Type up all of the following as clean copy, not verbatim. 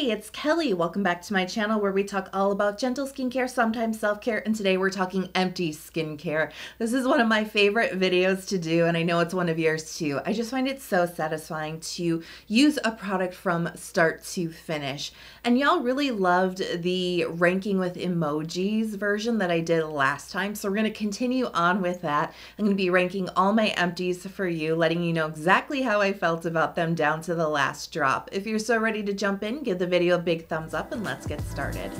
Hey, it's Kelly. Welcome back to my channel where we talk all about gentle skincare, sometimes self-care, and today we're talking empty skincare. This is one of my favorite videos to do, and I know it's one of yours too. I just find it so satisfying to use a product from start to finish. And y'all really loved the ranking with emojis version that I did last time, so we're going to continue on with that. I'm going to be ranking all my empties for you, letting you know exactly how I felt about them down to the last drop. If you're so ready to jump in, give the video a big thumbs up and let's get started.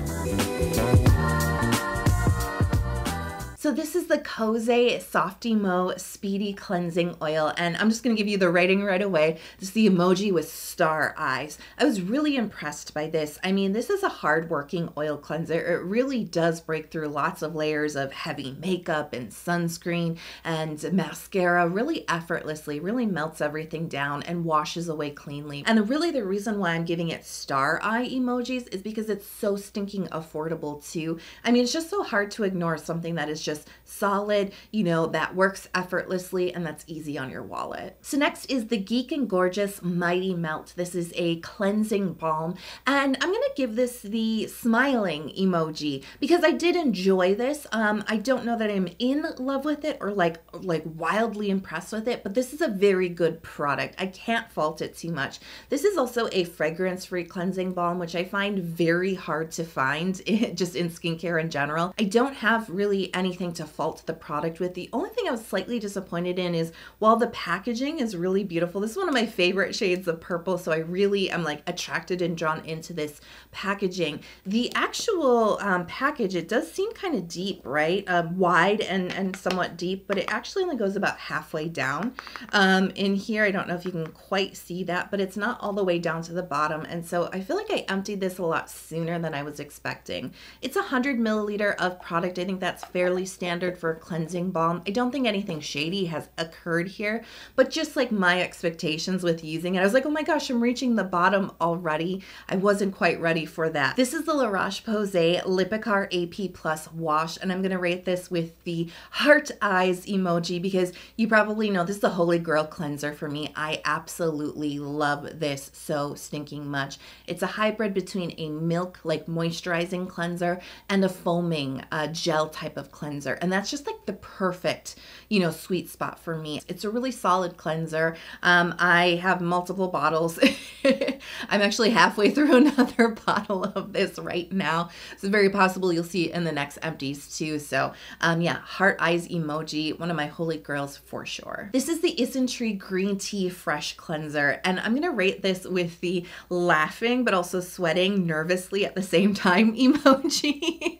So this is the Kose Softymo Speedy Cleansing Oil, and I'm just going to give you the rating right away. This is the emoji with star eyes. I was really impressed by this. I mean, this is a hard-working oil cleanser. It really does break through lots of layers of heavy makeup and sunscreen and mascara really effortlessly, really melts everything down and washes away cleanly. And really the reason why I'm giving it star eye emojis is because it's so stinking affordable too. I mean, it's just so hard to ignore something that is just solid, you know, that works effortlessly and that's easy on your wallet. So next is the Geek and Gorgeous Mighty Melt. This is a cleansing balm, and I'm gonna give this the smiling emoji because I did enjoy this. I don't know that I'm in love with it or like wildly impressed with it, but this is a very good product. I can't fault it too much. This is also a fragrance-free cleansing balm, which I find very hard to find just in skincare in general. I don't have really anything to fault the product with. The only thing I was slightly disappointed in is while the packaging is really beautiful, this is one of my favorite shades of purple, so I really am like attracted and drawn into this packaging. The actual package, it does seem kind of deep, right? Wide and somewhat deep, but it actually only goes about halfway down in here. I don't know if you can quite see that, but it's not all the way down to the bottom, and so I feel like I emptied this a lot sooner than I was expecting. It's 100 ml of product. I think that's fairly standard for a cleansing balm. I don't think anything shady has occurred here, but just like my expectations with using it, I was like, oh my gosh, I'm reaching the bottom already. I wasn't quite ready for that. This is the La Roche-Posay Lipikar AP+ Wash, and I'm gonna rate this with the heart eyes emoji because you probably know this is the holy grail cleanser for me. I absolutely love this so stinking much. It's a hybrid between a milk like moisturizing cleanser and a foaming gel type of cleanser, and that's just like the perfect, you know, sweet spot for me. It's a really solid cleanser. I have multiple bottles. I'm actually halfway through another bottle of this right now. It's very possible you'll see it in the next empties too. So yeah, heart eyes emoji, one of my holy grails for sure. This is the Isntree Green Tea Fresh Cleanser, and I'm gonna rate this with the laughing but also sweating nervously at the same time emoji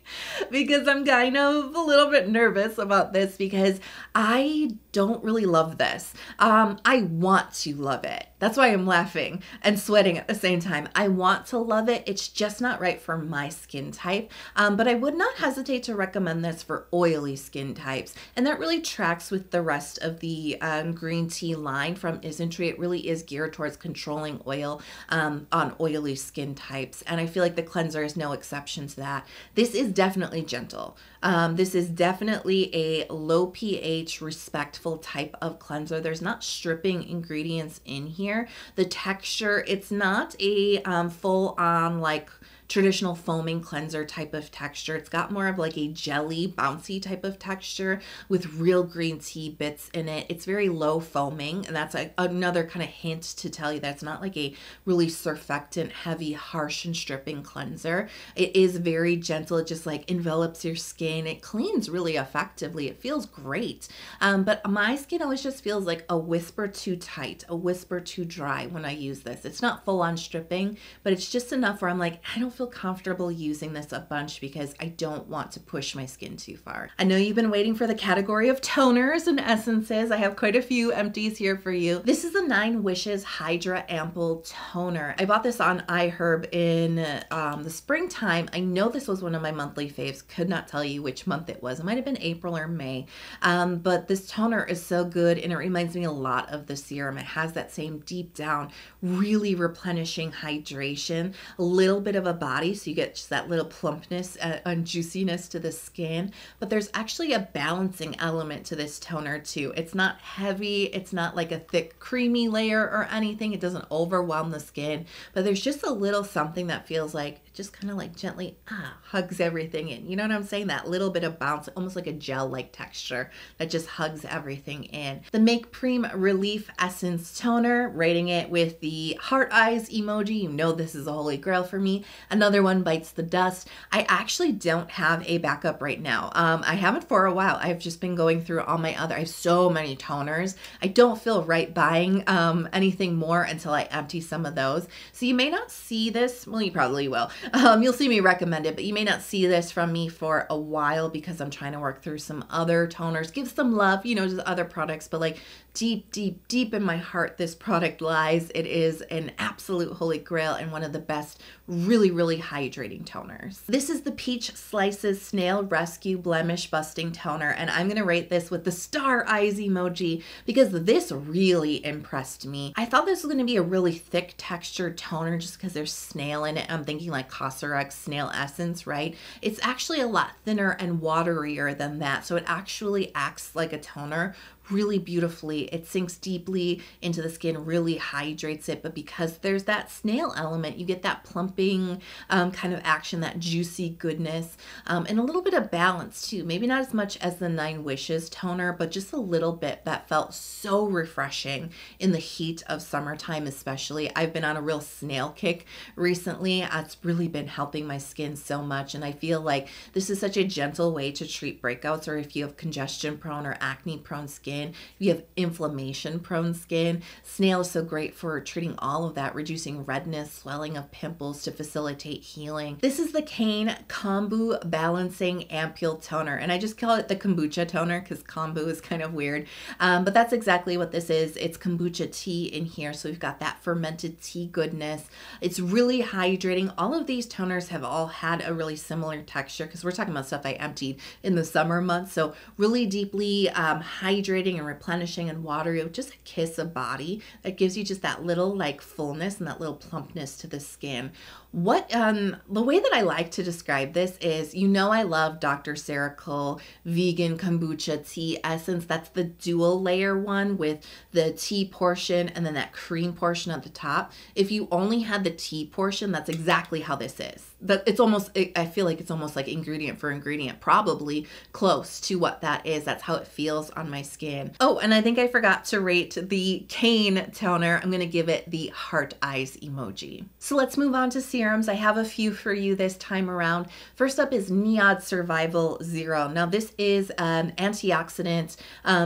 because I'm kind of a little bit nervous about this because I don't really love this. I want to love it. That's why I'm laughing and sweating at the same time. I want to love it. It's just not right for my skin type, but I would not hesitate to recommend this for oily skin types. And that really tracks with the rest of the green tea line from Isntree. It really is geared towards controlling oil on oily skin types. And I feel like the cleanser is no exception to that. This is definitely gentle. This is definitely a low pH, respectful type of cleanser. There's not stripping ingredients in here. The texture, it's not a full-on like traditional foaming cleanser type of texture. It's got more of like a jelly, bouncy type of texture with real green tea bits in it. It's very low foaming, and that's like another kind of hint to tell you that it's not like a really surfactant, heavy, harsh and stripping cleanser. It is very gentle. It just like envelops your skin. It cleans really effectively. It feels great. But my skin always just feels like a whisper too tight, a whisper too dry when I use this. It's not full on stripping, but it's just enough where I'm like, I don't feel comfortable using this a bunch because I don't want to push my skin too far. I know you've been waiting for the category of toners and essences. I have quite a few empties here for you. This is the Nine Wishes Hydra Ampoule Toner. I bought this on iHerb in the springtime. I know this was one of my monthly faves. Could not tell you which month it was. It might have been April or May, but this toner is so good, and it reminds me a lot of the serum. It has that same deep down, really replenishing hydration, a little bit of a body, so you get just that little plumpness and juiciness to the skin. But there's actually a balancing element to this toner too. It's not heavy, it's not like a thick creamy layer or anything, it doesn't overwhelm the skin, but there's just a little something that feels like it just kind of like gently hugs everything in. You know what I'm saying? That little bit of bounce, almost like a gel-like texture that just hugs everything in. The Make P:rem Relief Essence Toner, rating it with the heart eyes emoji. You know this is a holy grail for me. Another one bites the dust. I actually don't have a backup right now. I haven't for a while. I've just been going through all my other, I have so many toners. I don't feel right buying anything more until I empty some of those. So you may not see this, well, you probably will. You'll see me recommend it, but you may not see this from me for a while because I'm trying to work through some other toners, give some love, you know, to the other products, but like deep, deep, deep in my heart, this product lies. It is an absolute holy grail and one of the best, really, really hydrating toners. This is the Peach Slices Snail Rescue Blemish Busting Toner, and I'm gonna rate this with the star eyes emoji because this really impressed me. I thought this was gonna be a really thick textured toner just because there's snail in it. I'm thinking like Cosrx snail essence, right? It's actually a lot thinner and waterier than that, so it actually acts like a toner really beautifully. It sinks deeply into the skin, really hydrates it, but because there's that snail element, you get that plumping kind of action, that juicy goodness, and a little bit of balance too. Maybe not as much as the Nine Wishes toner, but just a little bit that felt so refreshing in the heat of summertime especially. I've been on a real snail kick recently. It's really been helping my skin so much, and I feel like this is such a gentle way to treat breakouts, or if you have congestion prone or acne prone skin, if you have inflammation prone skin. Snail is so great for treating all of that, reducing redness, swelling of pimples to facilitate healing. This is the Cane Kombu Balancing Ampoule Toner, and I just call it the kombucha toner because kombu is kind of weird, but that's exactly what this is. It's kombucha tea in here, so we've got that fermented tea goodness. It's really hydrating. All of these toners have all had a really similar texture because we're talking about stuff I emptied in the summer months, so really deeply hydrating and replenishing and watery, just a kiss of body that gives you just that little like fullness and that little plumpness to the skin. What the way that I like to describe this is, you know, I love Dr. Ceracle vegan kombucha tea essence. That's the dual layer one with the tea portion and then that cream portion at the top. If you only had the tea portion, that's exactly how this is. But it's almost, I feel like it's almost like ingredient for ingredient, probably close to what that is. That's how it feels on my skin. Oh, and I think I forgot to rate the Cane toner. I'm gonna give it the heart eyes emoji. So let's move on to serums. I have a few for you this time around. First up is NIOD Survival 0. Now this is an antioxidant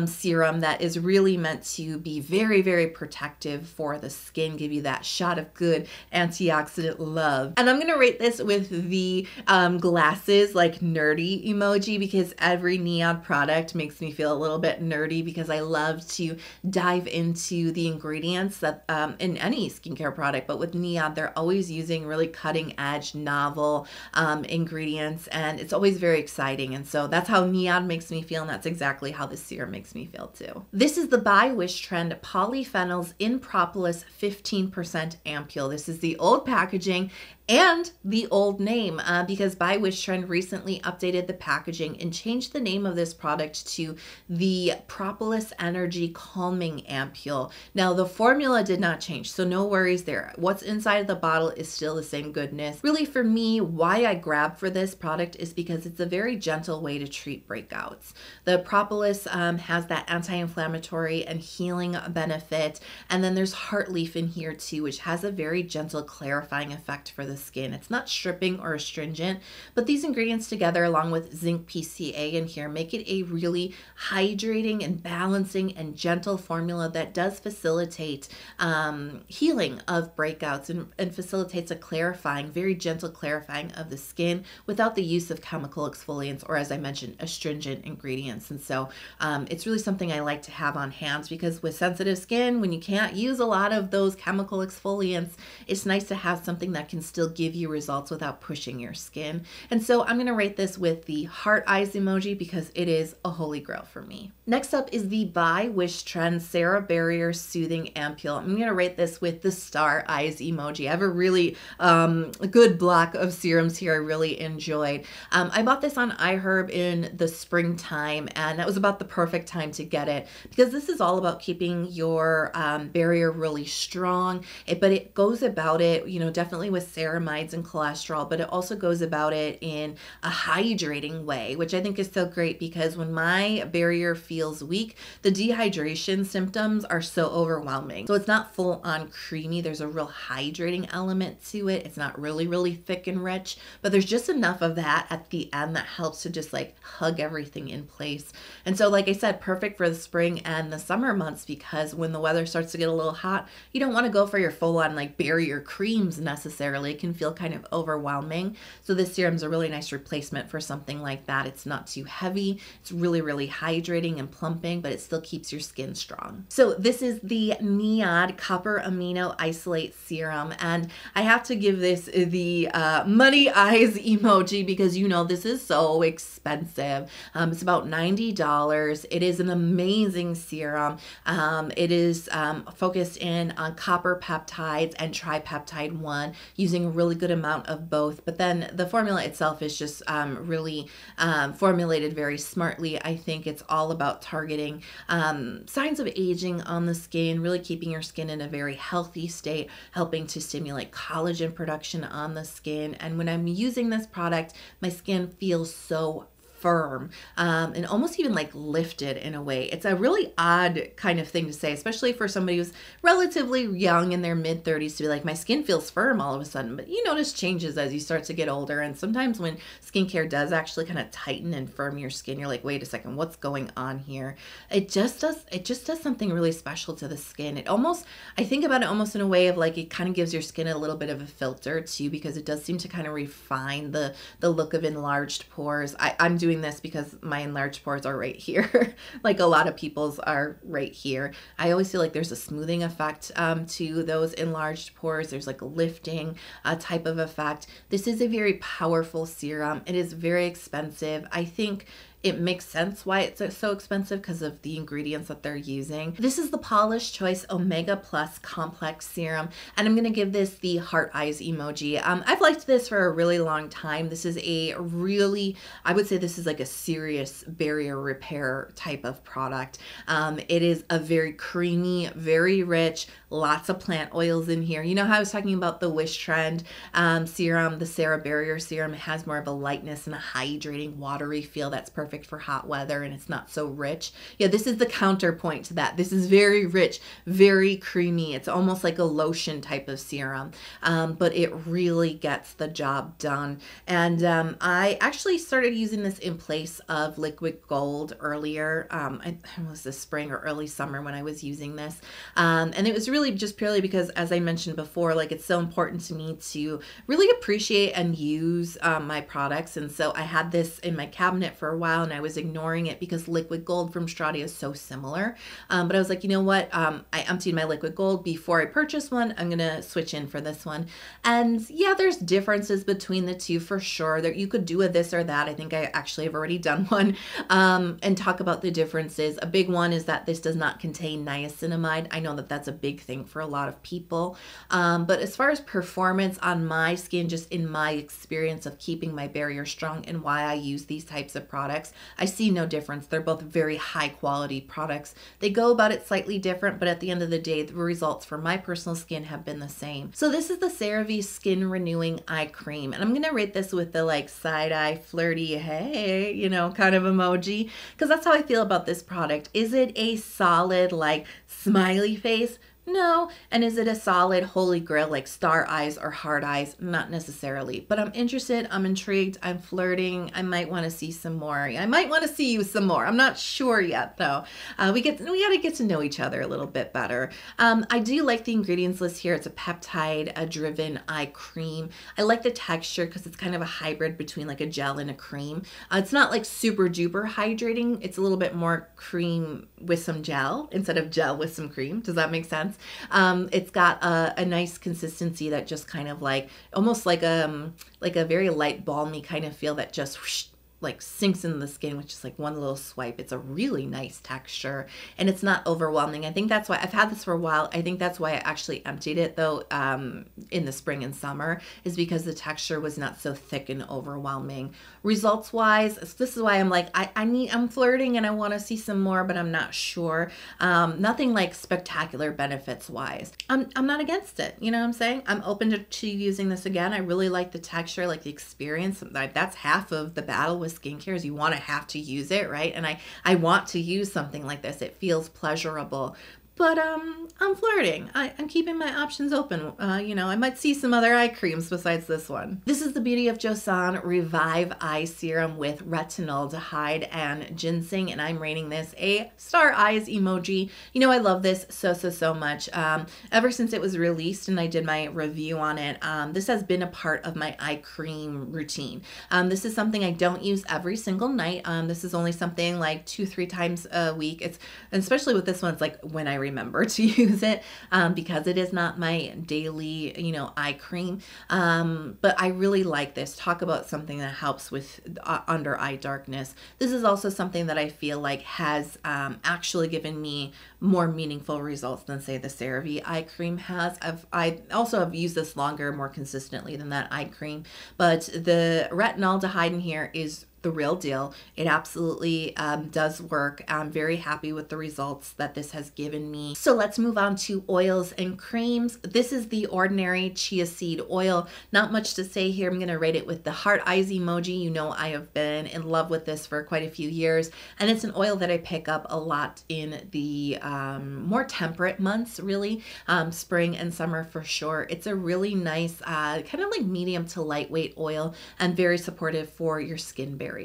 serum that is really meant to be very, very protective for the skin, give you that shot of good antioxidant love. And I'm gonna rate this with the glasses, like nerdy emoji, because every NIOD product makes me feel a little bit nerdy because I love to dive into the ingredients that in any skincare product, but with NIOD, they're always using really cutting edge, novel ingredients, and it's always very exciting. And so that's how NIOD makes me feel, and that's exactly how this serum makes me feel too. This is the By Wishtrend Polyphenols in Propolis 15% Ampoule. This is the old packaging and the old name because By Wishtrend recently updated the packaging and changed the name of this product to the Propolis Energy Calming Ampoule. Now the formula did not change, so no worries there. What's inside the bottle is still the same goodness. Really for me, why I grabbed for this product is because it's a very gentle way to treat breakouts. The Propolis has that anti-inflammatory and healing benefit, and then there's heart leaf in here too, which has a very gentle clarifying effect for the skin. It's not stripping or astringent, but these ingredients together along with zinc PCA in here make it a really hydrating and balancing and gentle formula that does facilitate healing of breakouts and facilitates a clarifying, very gentle clarifying of the skin without the use of chemical exfoliants or, as I mentioned, astringent ingredients. And so it's really something I like to have on hand because with sensitive skin, when you can't use a lot of those chemical exfoliants, it's nice to have something that can still give you results without pushing your skin. And so I'm going to rate this with the heart eyes emoji because it is a holy grail for me. Next up up is the By Wishtrend Cera-Barrier Soothing Ampoule. I'm going to rate this with the star eyes emoji. I have a really good block of serums here I really enjoyed. I bought this on iHerb in the springtime, and that was about the perfect time to get it because this is all about keeping your barrier really strong, but it goes about it, you know, definitely with ceramides and cholesterol, but it also goes about it in a hydrating way, which I think is so great because when my barrier feels weak, the dehydration symptoms are so overwhelming. So it's not full on creamy. There's a real hydrating element to it. It's not really, really thick and rich, but there's just enough of that at the end that helps to just like hug everything in place. And so, like I said, perfect for the spring and the summer months, because when the weather starts to get a little hot, you don't want to go for your full on like barrier creams necessarily. It can feel kind of overwhelming. So this serum's a really nice replacement for something like that. It's not too heavy. It's really, really hydrating and plumping, but it still keeps your skin strong. So this is the NIOD Copper Amino Isolate Serum, and I have to give this the money eyes emoji because, you know, this is so expensive. It's about $90. It is an amazing serum. It is focused in on copper peptides and tripeptide 1, using a really good amount of both, but then the formula itself is just really formulated very smartly. I think it's all about targeting signs of aging on the skin, really keeping your skin in a very healthy state, helping to stimulate collagen production on the skin. And when I'm using this product, my skin feels so firm and almost even like lifted in a way. It's a really odd kind of thing to say, especially for somebody who's relatively young in their mid-30s, to be like, my skin feels firm all of a sudden. But you notice changes as you start to get older, and sometimes when skincare does actually kind of tighten and firm your skin, you're like, wait a second, what's going on here? It just does something really special to the skin. It almost, I think about it almost in a way of like, it kind of gives your skin a little bit of a filter too, because it does seem to kind of refine the look of enlarged pores. I'm doing this because my enlarged pores are right here like a lot of people's are right here. I always feel like there's a smoothing effect to those enlarged pores. There's like a lifting type of effect. This is a very powerful serum. It is very expensive. I think it makes sense why it's so expensive because of the ingredients that they're using. This is the Polish Choice Omega+ Complex Serum, and I'm going to give this the heart eyes emoji. I've liked this for a really long time. This is a really, I would say this is like a serious barrier repair type of product. It is a very creamy, very rich, lots of plant oils in here. You know how I was talking about the Wishtrend serum, the Cera Barrier Serum? It has more of a lightness and a hydrating, watery feel that's perfect for hot weather, and it's not so rich. Yeah, this is the counterpoint to that. This is very rich, very creamy. It's almost like a lotion type of serum, but it really gets the job done. And I actually started using this in place of Liquid Gold earlier. It was this spring or early summer when I was using this. And it was really just purely because, as I mentioned before, like, it's so important to me to really appreciate and use my products. And so I had this in my cabinet for a while, and I was ignoring it because Liquid Gold from Strati is so similar. But I was like, you know what? I emptied my Liquid Gold before I purchased one. I'm going to switch in for this one. And yeah, there's differences between the two for sure. There, you could do a this or that. I think I actually have already done one and talk about the differences. A big one is that this does not contain niacinamide. I know that that's a big thing for a lot of people. But as far as performance on my skin, just in my experience of keeping my barrier strong and why I use these types of products, I see no difference. They're both very high quality products. They go about it slightly different, but at the end of the day, the results for my personal skin have been the same. So this is the CeraVe Skin Renewing Eye Cream, and I'm going to rate this with the like side eye flirty, hey, you know, kind of emoji, because that's how I feel about this product. Is it a solid like smiley face? No. And is it a solid holy grail like star eyes or hard eyes? Not necessarily, but I'm interested. I'm intrigued. I'm flirting. I might want to see some more. I might want to see you some more. I'm not sure yet though. We got to get to know each other a little bit better. I do like the ingredients list here. It's a peptide driven eye cream. I like the texture because it's kind of a hybrid between like a gel and a cream. It's not like super duper hydrating. It's a little bit more cream with some gel instead of gel with some cream. Does that make sense? It's got a nice consistency that just kind of like almost like a very light balmy kind of feel that just whoosh, like sinks in the skin with just like one little swipe. It's a really nice texture and it's not overwhelming. I think that's why I've had this for a while. I think that's why I actually emptied it though in the spring and summer, is because the texture was not so thick and overwhelming. Results wise, this is why I'm like, I'm flirting and I want to see some more, but I'm not sure. Nothing like spectacular benefits wise. I'm not against it. You know what I'm saying? I'm open to using this again. I really like the texture, I like the experience. That's half of the battle with skincare, is you want to have to use it, right? And I want to use something like this. It feels pleasurable. But I'm flirting. I'm keeping my options open. You know, I might see some other eye creams besides this one. This is the Beauty of Joseon Revive Eye Serum with retinaldehyde and ginseng, and I'm rating this a star eyes emoji. You know, I love this so much. Ever since it was released and I did my review on it, this has been a part of my eye cream routine. This is something I don't use every single night. This is only something like 2-3 times a week. It's, and especially with this one, it's like when I remember to use it, because it is not my daily, you know, eye cream. But I really like this. Talk about something that helps with under eye darkness. This is also something that I feel like has actually given me more meaningful results than say the CeraVe eye cream has. I also have used this longer, more consistently than that eye cream, but the retinaldehyde in here is the real deal. It absolutely does work. I'm very happy with the results that this has given me. So let's move on to oils and creams. This is the Ordinary Chia Seed Oil. Not much to say here. I'm going to rate it with the heart eyes emoji. You know, I have been in love with this for quite a few years, and it's an oil that I pick up a lot in the more temperate months, really, spring and summer for sure. It's a really nice kind of like medium to lightweight oil and very supportive for your skin barrier.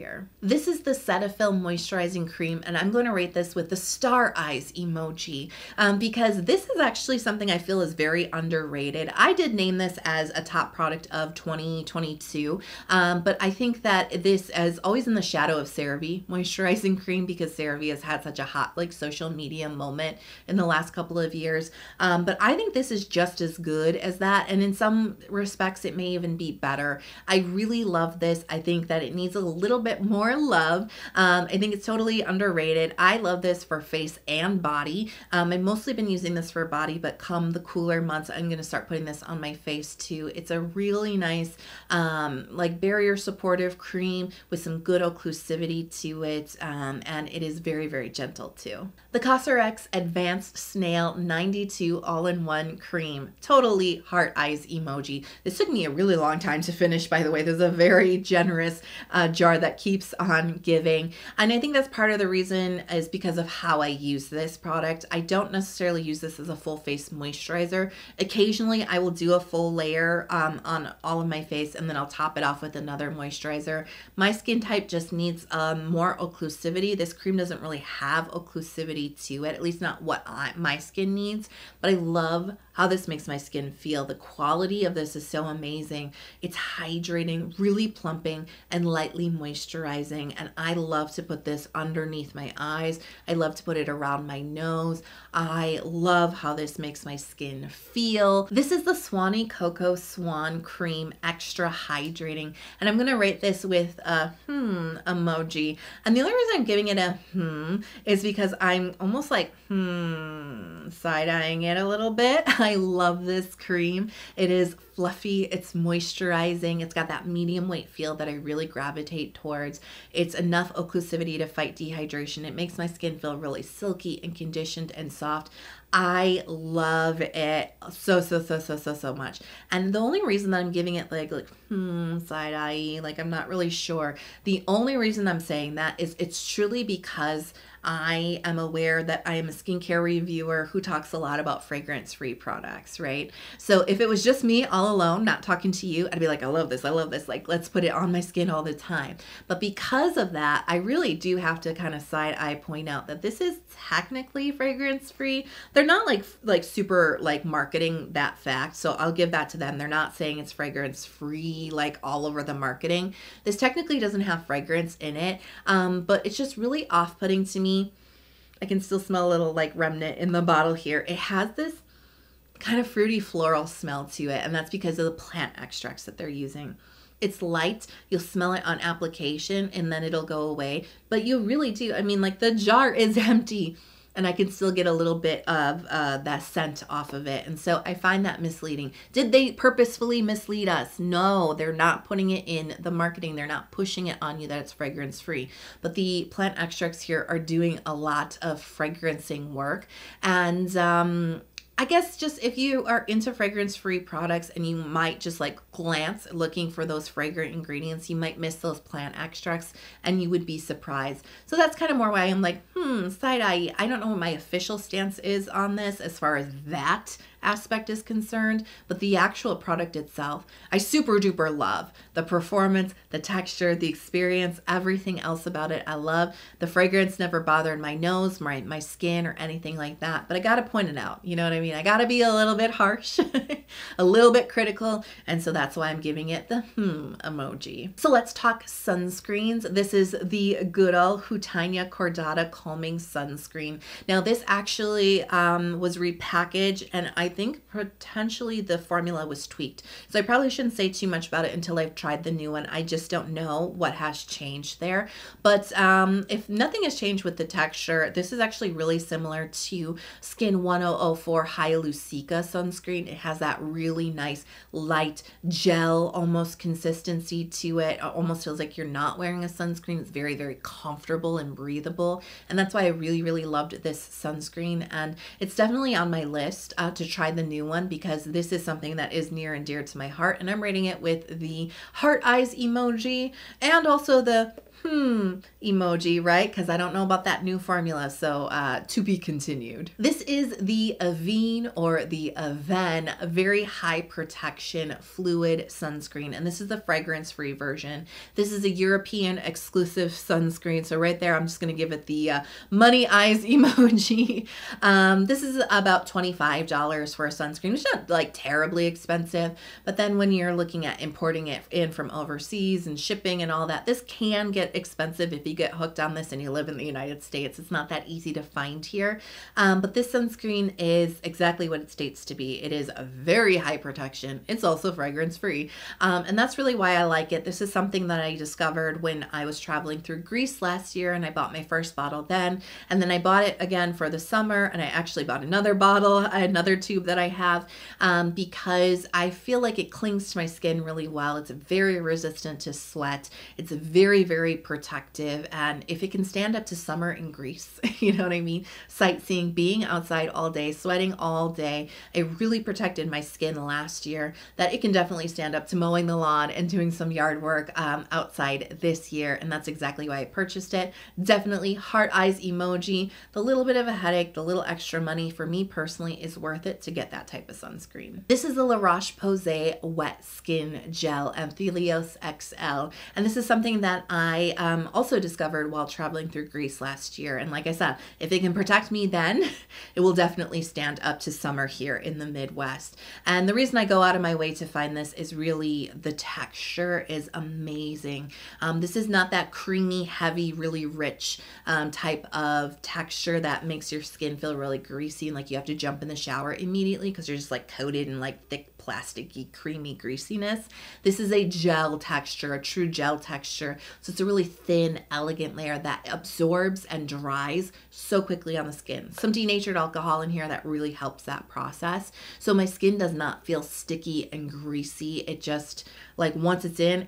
This is the Cetaphil Moisturizing Cream, and I'm going to rate this with the star eyes emoji, because this is actually something I feel is very underrated. I did name this as a top product of 2022, but I think that this is always in the shadow of CeraVe Moisturizing Cream, because CeraVe has had such a hot like social media moment in the last couple of years. But I think this is just as good as that, and in some respects it may even be better. I really love this. I think that it needs a little bit more love. I think it's totally underrated. I love this for face and body. I've mostly been using this for body, but come the cooler months, I'm going to start putting this on my face too. It's a really nice like barrier supportive cream with some good occlusivity to it, and it is very gentle too. The Cosrx Advanced Snail 92 All-in-One Cream. Totally heart eyes emoji. This took me a really long time to finish, by the way. There's a very generous jar that keeps on giving, and I think that's part of the reason is because of how I use this product. I don't necessarily use this as a full face moisturizer. Occasionally I will do a full layer on all of my face, and then I'll top it off with another moisturizer. My skin type just needs more occlusivity. This cream doesn't really have occlusivity to it, at least not what my skin needs, but I love how this makes my skin feel. The quality of this is so amazing. It's hydrating, really plumping, and lightly moisturizing, and I love to put this underneath my eyes. I love to put it around my nose. I love how this makes my skin feel. This is the Swanee Cocoa Swan Cream Extra Hydrating, and I'm gonna rate this with a emoji. And the only reason I'm giving it a is because I'm almost like side-eyeing it a little bit. I love this cream. It is fluffy, it's moisturizing, it's got that medium weight feel that I really gravitate towards. It's enough occlusivity to fight dehydration. It makes my skin feel really silky and conditioned and soft. I love it so much. And the only reason that I'm giving it like side eye, like I'm not really sure. The only reason I'm saying that is it's truly because I am aware that I am a skincare reviewer who talks a lot about fragrance-free products, right? So if it was just me all alone, not talking to you, I'd be like, I love this, I love this. Like, let's put it on my skin all the time. But because of that, I really do have to kind of side-eye point out that this is technically fragrance-free. They're not like super like marketing that fact, so I'll give that to them. They're not saying it's fragrance-free like all over the marketing. This technically doesn't have fragrance in it, but it's just really off-putting to me. I can still smell a little like remnant in the bottle here. It has this kind of fruity floral smell to it, and that's because of the plant extracts that they're using. It's light, you'll smell it on application, and then it'll go away. But you really do, I mean, like, the jar is empty and I can still get a little bit of that scent off of it. And so I find that misleading. Did they purposefully mislead us? No, they're not putting it in the marketing. They're not pushing it on you that it's fragrance free. But the plant extracts here are doing a lot of fragrancing work. And I guess just if you are into fragrance-free products and you might just like glance looking for those fragrant ingredients, you might miss those plant extracts and you would be surprised. So that's kind of more why I'm like, side-eye. I don't know what my official stance is on this as far as that aspect is concerned, but the actual product itself, I super duper love. The performance, the texture, the experience, everything else about it, I love. The fragrance never bothered my nose, my skin, or anything like that, but I gotta point it out, you know what I mean? I gotta be a little bit harsh, a little bit critical, and so that's why I'm giving it the emoji. So let's talk sunscreens. This is the good old Hutanea Cordata Calming Sunscreen. Now this actually was repackaged, and I think potentially the formula was tweaked. So I probably shouldn't say too much about it until I've tried the new one. I just don't know what has changed there. But if nothing has changed with the texture, this is actually really similar to Skin 1004 Hyalusica sunscreen. It has that really nice light gel almost consistency to it. It almost feels like you're not wearing a sunscreen. It's very, very comfortable and breathable. And that's why I really, really loved this sunscreen. And it's definitely on my list to try the new one, because this is something that is near and dear to my heart, and I'm rating it with the heart eyes emoji and also the emoji, right? Because I don't know about that new formula, so to be continued. This is the Avène, or the Avène Very High Protection Fluid Sunscreen, and this is the fragrance-free version. This is a European exclusive sunscreen, so right there I'm just going to give it the money eyes emoji. This is about $25 for a sunscreen. It's not like terribly expensive, but then when you're looking at importing it in from overseas and shipping and all that, this can get expensive if you get hooked on this and you live in the United States. It's not that easy to find here, but this sunscreen is exactly what it states to be. It is a very high protection. It's also fragrance free, and that's really why I like it. This is something that I discovered when I was traveling through Greece last year, and I bought my first bottle then, and then I bought it again for the summer, and I actually bought another bottle, another tube that I have, because I feel like it clings to my skin really well. It's very resistant to sweat. It's very, very protective, and if it can stand up to summer in Greece, you know what I mean? Sightseeing, being outside all day, sweating all day, it really protected my skin last year, that it can definitely stand up to mowing the lawn and doing some yard work outside this year, and that's exactly why I purchased it. Definitely heart eyes emoji. The little bit of a headache, the little extra money for me personally is worth it to get that type of sunscreen. This is the La Roche-Posay Wet Skin Gel Anthelios XL, and this is something that I also discovered while traveling through Greece last year. And like I said, if it can protect me then, it will definitely stand up to summer here in the Midwest. And the reason I go out of my way to find this is really the texture is amazing. This is not that creamy, heavy, really rich type of texture that makes your skin feel really greasy and like you have to jump in the shower immediately because you're just like coated in like thick plasticky, creamy greasiness. This is a gel texture, a true gel texture. So it's a really thin, elegant layer that absorbs and dries so quickly on the skin. Some denatured alcohol in here that really helps that process. So my skin does not feel sticky and greasy. It just, like, once it's in,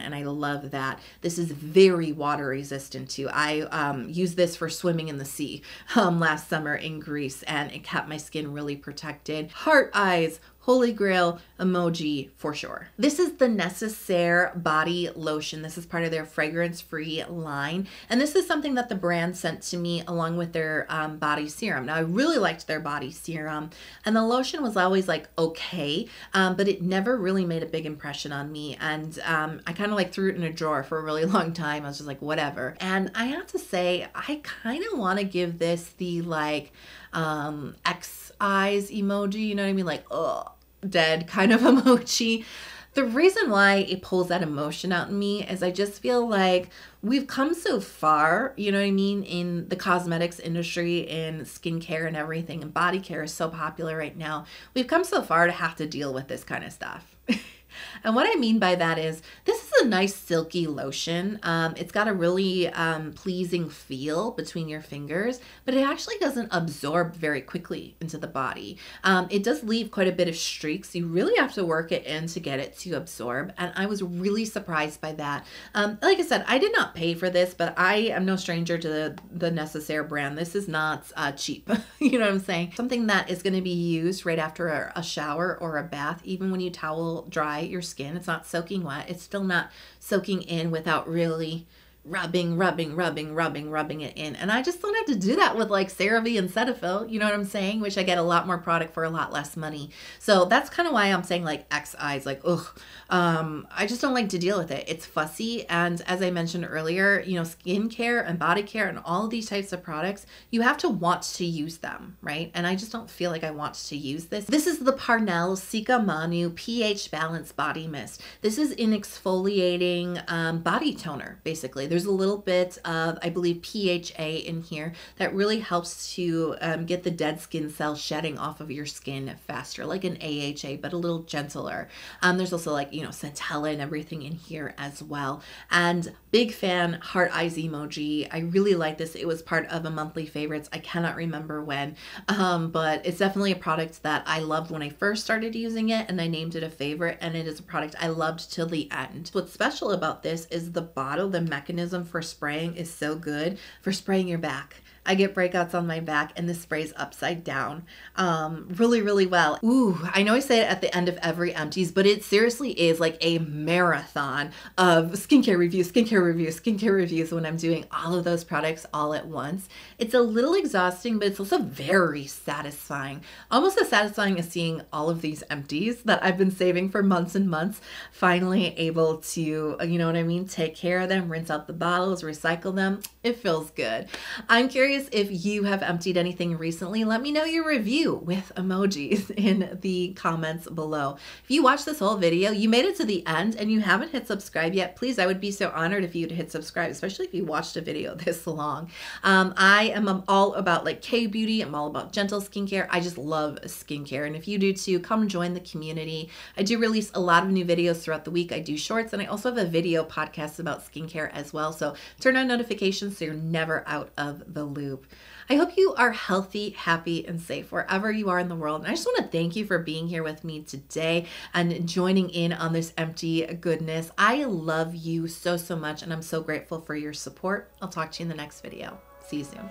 and I love that. This is very water resistant too. I used this for swimming in the sea last summer in Greece, and it kept my skin really protected. Heart eyes, holy grail emoji for sure. This is the Necessaire Body Lotion. This is part of their fragrance-free line. And this is something that the brand sent to me along with their body serum. Now, I really liked their body serum, and the lotion was always like okay, but it never really made a big impression on me. And I kind of like threw it in a drawer for a really long time. I was just like, whatever. And I have to say, I kind of want to give this the like X eyes emoji, you know what I mean? Like, oh, dead kind of emoji. The reason why it pulls that emotion out in me is I just feel like we've come so far, you know what I mean, in the cosmetics industry, in skincare and everything, and body care is so popular right now. We've come so far to have to deal with this kind of stuff. And what I mean by that is this is a nice silky lotion. It's got a really pleasing feel between your fingers, but it actually doesn't absorb very quickly into the body. It does leave quite a bit of streaks. You really have to work it in to get it to absorb, and I was really surprised by that. Like I said, I did not pay for this, but I am no stranger to the Necessaire brand. This is not cheap. You know what I'm saying? Something that is going to be used right after a shower or a bath. Even when you towel dry your skin, it's not soaking wet. It's still not soaking in without really rubbing it in. And I just don't have to do that with like CeraVe and Cetaphil, you know what I'm saying? Which I get a lot more product for a lot less money. So that's kind of why I'm saying like XI's, like, ugh, I just don't like to deal with it. It's fussy. And as I mentioned earlier, you know, skincare and body care and all of these types of products, you have to want to use them, right? And I just don't feel like I want to use this. This is the Parnell Sika Manu pH Balance Body Mist. This is an exfoliating body toner, basically. There's a little bit of, I believe, PHA in here that really helps to get the dead skin cell shedding off of your skin faster, like an AHA, but a little gentler. There's also, like, you know, centella and everything in here as well. And big fan, heart eyes emoji. I really like this. It was part of a monthly favorites. I cannot remember when, but it's definitely a product that I loved when I first started using it, and I named it a favorite, and it is a product I loved till the end. What's special about this is the bottle, the mechanism for spraying is so good for spraying your back. I get breakouts on my back, and this sprays upside down really, really well. Ooh, I know I say it at the end of every empties, but it seriously is like a marathon of skincare reviews when I'm doing all of those products all at once. It's a little exhausting, but it's also very satisfying. Almost as satisfying as seeing all of these empties that I've been saving for months and months, finally able to, you know what I mean, take care of them, rinse out the bottles, recycle them. It feels good. I'm curious if you have emptied anything recently. Let me know your review with emojis in the comments below. If you watched this whole video, you made it to the end, and you haven't hit subscribe yet, please, I would be so honored if you'd hit subscribe, especially if you watched a video this long. I am all about like K-beauty. I'm all about gentle skincare. I just love skincare, and if you do too, come join the community. I do release a lot of new videos throughout the week. I do shorts, and I also have a video podcast about skincare as well, so turn on notifications so you're never out of the loop. I hope you are healthy, happy, and safe wherever you are in the world. And I just want to thank you for being here with me today and joining in on this empty goodness. I love you so, so much, and I'm so grateful for your support. I'll talk to you in the next video. See you soon.